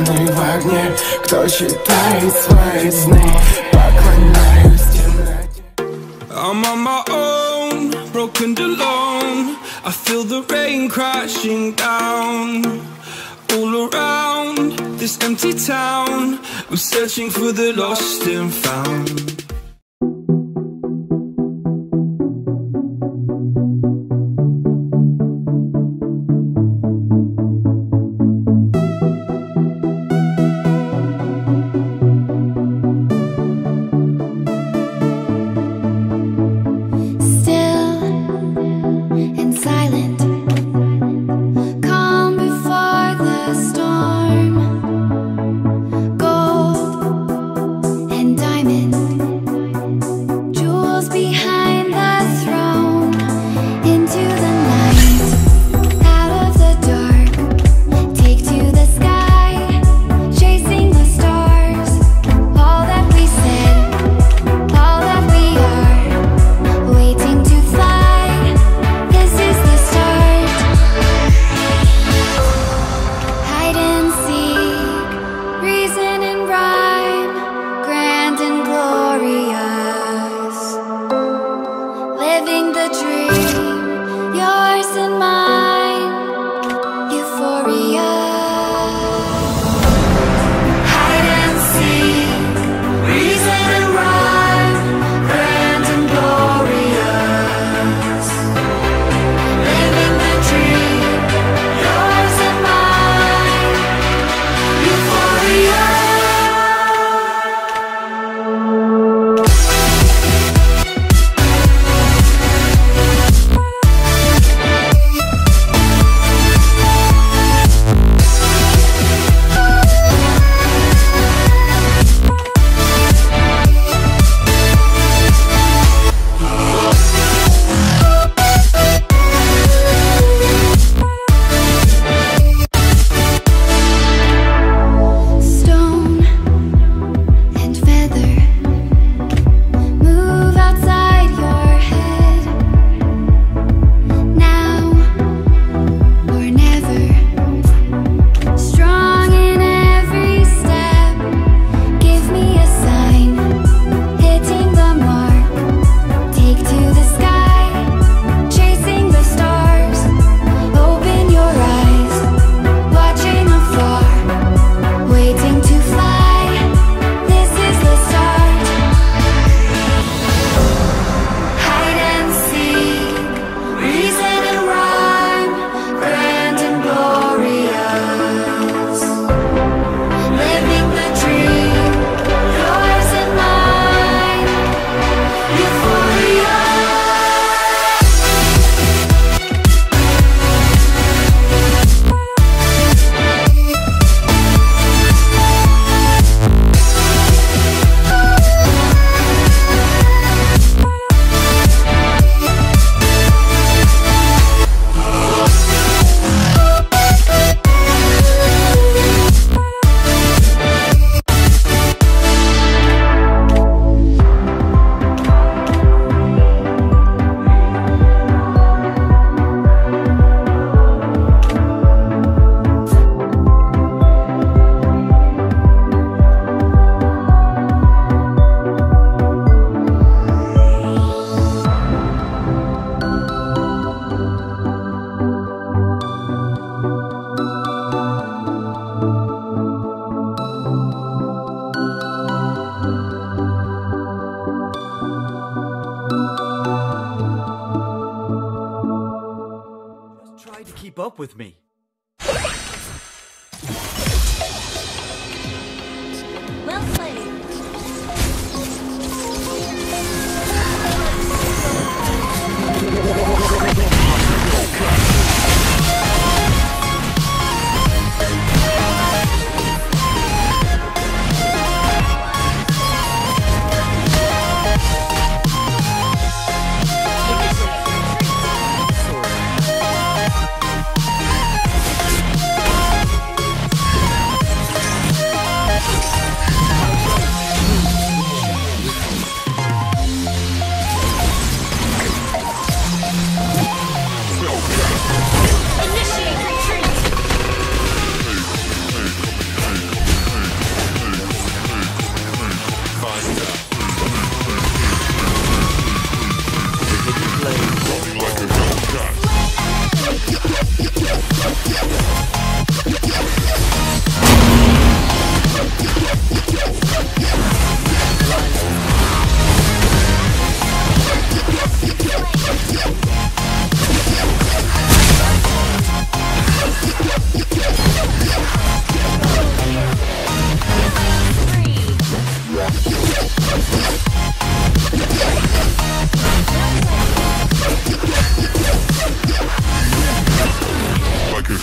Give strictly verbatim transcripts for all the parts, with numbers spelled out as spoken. мной в огне, кто читает свои сны, поклоняюсь темноте. I'm on my own, broken alone. I feel the rain crashing down. All around this empty town, I'm searching for the lost and found. Keep up with me. Well played. I'm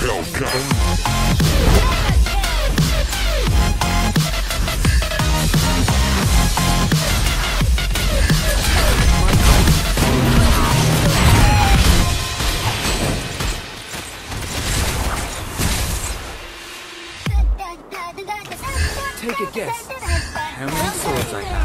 Hellcat. Take a guess how many swords I